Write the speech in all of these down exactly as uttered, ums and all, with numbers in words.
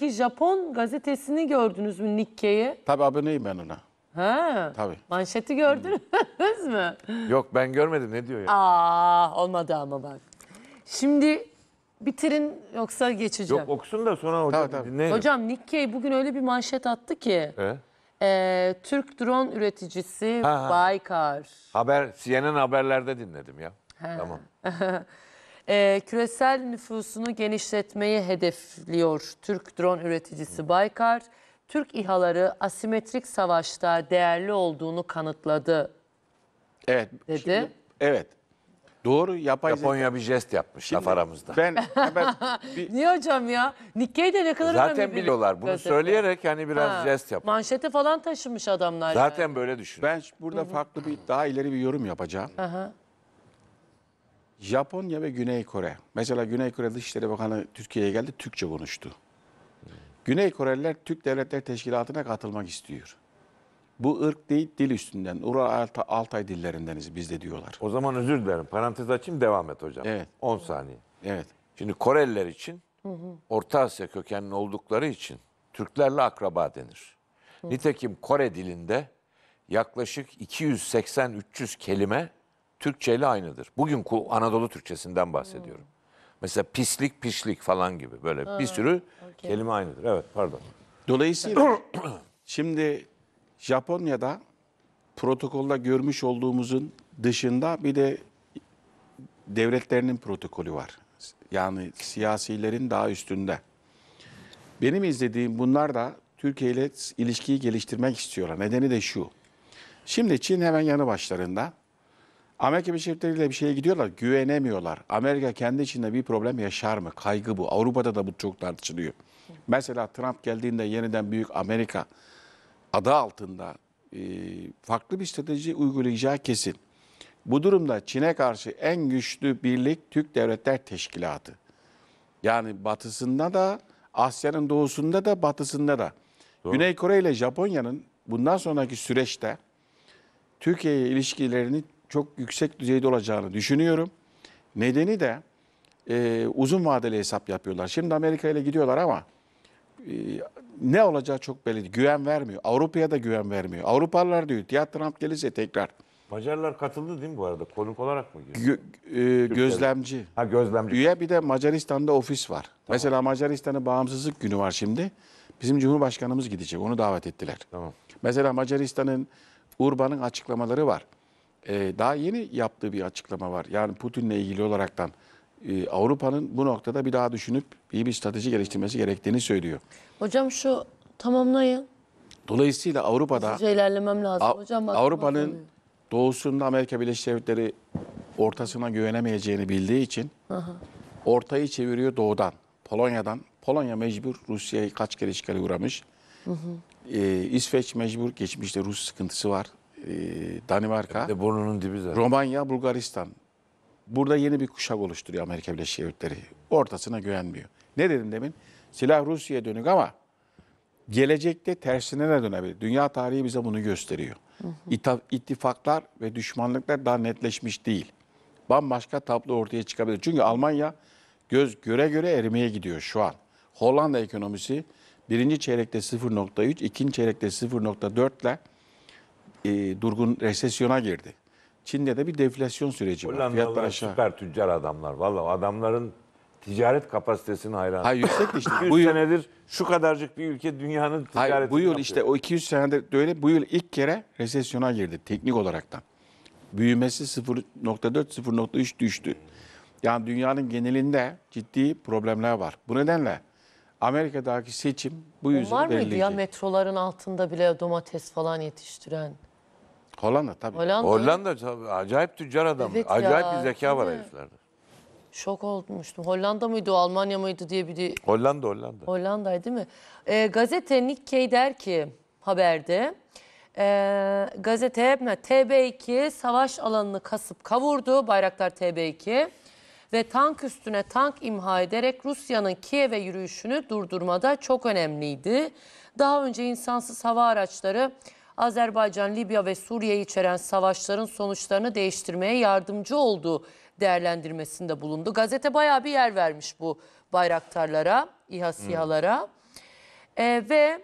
Peki Japon gazetesini gördünüz mü, Nikkei'yi? Tabii, aboneyim ben ona. Ha, tabii. Manşeti gördünüz hmm. mü? Yok, ben görmedim, ne diyor ya? Aa, olmadı ama bak. Şimdi bitirin yoksa geçeceğim. Yok, okusun da sonra hocam tabii, tabii. Hocam Nikkei bugün öyle bir manşet attı ki. E? E, Türk drone üreticisi ha, ha. Baykar. Haber, C N N haberlerde dinledim ya. Ha. Tamam. E, küresel nüfusunu genişletmeyi hedefliyor Türk drone üreticisi Baykar. Türk İHA'ları asimetrik savaşta değerli olduğunu kanıtladı. Evet. Dedi. Şimdi, evet. Doğru. Yapay Japonya zeka. Bir jest yapmış şimdi, laf aramızda. Ben, ben bir... Niye hocam ya? Nikkei'de ne kadar önemli. Zaten biliyorlar. Bunu gazetede söyleyerek yani biraz ha, jest yapmış. Manşete falan taşımış adamlar. Zaten yani böyle düşün. Ben burada farklı bir, daha ileri bir yorum yapacağım. Aha. Japonya ve Güney Kore. Mesela Güney Kore Dışişleri Bakanı Türkiye'ye geldi, Türkçe konuştu. Güney Koreliler Türk Devletleri Teşkilatı'na katılmak istiyor. Bu ırk değil, dil üstünden. Ural Altay, Altay dillerindeniz biz de diyorlar. O zaman özür dilerim. Parantez açayım, devam et hocam. Evet. on saniye. Evet. Şimdi Koreliler için, hı hı, Orta Asya kökenli oldukları için Türklerle akraba denir. Hı. Nitekim Kore dilinde yaklaşık iki yüz seksen üç yüz kelime Türkçe ile aynıdır. Bugün Anadolu Türkçesinden bahsediyorum. Hı. Mesela pislik, pişlik falan gibi böyle ha, bir sürü okay, kelime aynıdır. Evet, pardon. Dolayısıyla şimdi Japonya'da protokolda görmüş olduğumuzun dışında bir de devletlerinin protokolü var. Yani siyasilerin daha üstünde. Benim izlediğim bunlar da Türkiye ile ilişkiyi geliştirmek istiyorlar. Nedeni de şu. Şimdi Çin hemen yanı başlarında. Amerika Birleşik Devletleri'yle bir şeye gidiyorlar, güvenemiyorlar. Amerika kendi içinde bir problem yaşar mı? Kaygı bu. Avrupa'da da bu çok tartışılıyor. Mesela Trump geldiğinde yeniden büyük Amerika adı altında e, farklı bir strateji uygulayacağı kesin. Bu durumda Çin'e karşı en güçlü birlik Türk Devletler Teşkilatı. Yani batısında da, Asya'nın doğusunda da, batısında da. Doğru. Güney Kore ile Japonya'nın bundan sonraki süreçte Türkiye'ye ilişkilerini çok yüksek düzeyde olacağını düşünüyorum. Nedeni de e, uzun vadeli hesap yapıyorlar. Şimdi Amerika ile gidiyorlar ama e, ne olacağı çok belli değil. Güven vermiyor. Avrupa'ya da güven vermiyor. Avrupalılar diyor. Ya Trump gelirse tekrar. Macarlar katıldı değil mi bu arada? Konuk olarak mı giriyor? Gö, e, gözlemci. Ha, gözlemci. Üye, bir de Macaristan'da ofis var. Tamam. Mesela Macaristan'ın bağımsızlık günü var şimdi. Bizim Cumhurbaşkanımız gidecek. Onu davet ettiler. Tamam. Mesela Macaristan'ın Urban'ın açıklamaları var. Ee, daha yeni yaptığı bir açıklama var. Yani Putin'le ilgili olaraktan e, Avrupa'nın bu noktada bir daha düşünüp iyi bir strateji geliştirmesi gerektiğini söylüyor. Hocam şu tamamlayın. Dolayısıyla Avrupa'da ilerlemem lazım. Hocam Avrupa'nın doğusunda Amerika Birleşik Devletleri ortasına güvenemeyeceğini bildiği için, aha, ortayı çeviriyor doğudan. Polonya'dan. Polonya mecbur, Rusya'yı kaç kere işgale uğramış. Hı hı. Ee, İsveç mecbur, geçmişte Rus sıkıntısı var. Danimarka, de burnunun dibi zaten. Romanya, Bulgaristan. Burada yeni bir kuşak oluşturuyor Amerika Birleşik Devletleri. Ortasına güvenmiyor. Ne dedim demin? Silah Rusya'ya dönük ama gelecekte tersine ne dönebilir? Dünya tarihi bize bunu gösteriyor. Hı hı. İttifaklar ve düşmanlıklar daha netleşmiş değil. Bambaşka tablo ortaya çıkabilir. Çünkü Almanya göz göre göre erimeye gidiyor şu an. Hollanda ekonomisi birinci çeyrekte sıfır nokta üç, ikinci çeyrekte sıfır nokta dört ile E, durgun resesyona girdi. Çin'de de bir deflasyon süreci var. Hollandalılar fiyatlar aşağı. Süper tüccar adamlar. Vallahi adamların ticaret kapasitesine hayran. Hayır, yüksek işte. Bu yıl, senedir şu kadarcık bir ülke dünyanın ticaretini hayır, bu yıl yapıyor. İşte o iki yüz senedir böyle bu yıl ilk kere resesyona girdi teknik olaraktan. Büyümesi sıfır nokta dört sıfır nokta üç düştü. Yani dünyanın genelinde ciddi problemler var. Bu nedenle Amerika'daki seçim bu yüzden belirleyecek. Var mıydı ya metroların altında bile domates falan yetiştiren? Hollanda tabii. Hollanda, Hollanda tabii. Acayip tüccar adam. Evet, acayip ya, bir zeka var heriflerde. Şok olmuştum. Hollanda mıydı o, Almanya mıydı diye bir... Hollanda, Hollanda. Hollanda'ydı değil mi? E, gazete Nikkei der ki haberde, e, gazete T B iki savaş alanını kasıp kavurdu. Bayraktar T B iki. Ve tank üstüne tank imha ederek Rusya'nın Kiev'e yürüyüşünü durdurmada çok önemliydi. Daha önce insansız hava araçları Azerbaycan, Libya ve Suriye'yi içeren savaşların sonuçlarını değiştirmeye yardımcı oldu değerlendirmesinde bulundu. Gazete bayağı bir yer vermiş bu bayraktarlara, İHA, SİHA'lara. E, ve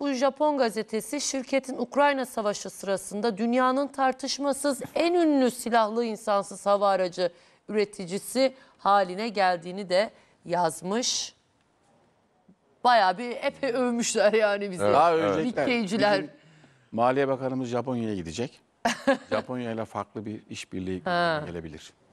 bu Japon gazetesi şirketin Ukrayna Savaşı sırasında dünyanın tartışmasız en ünlü silahlı insansız hava aracı üreticisi haline geldiğini de yazmış. Bayağı bir epey övmüşler yani bizi. Evet, Nikkei'ciler. Evet. Maliye Bakanımız Japonya'ya gidecek. Japonya'yla farklı bir işbirliği gelebilir.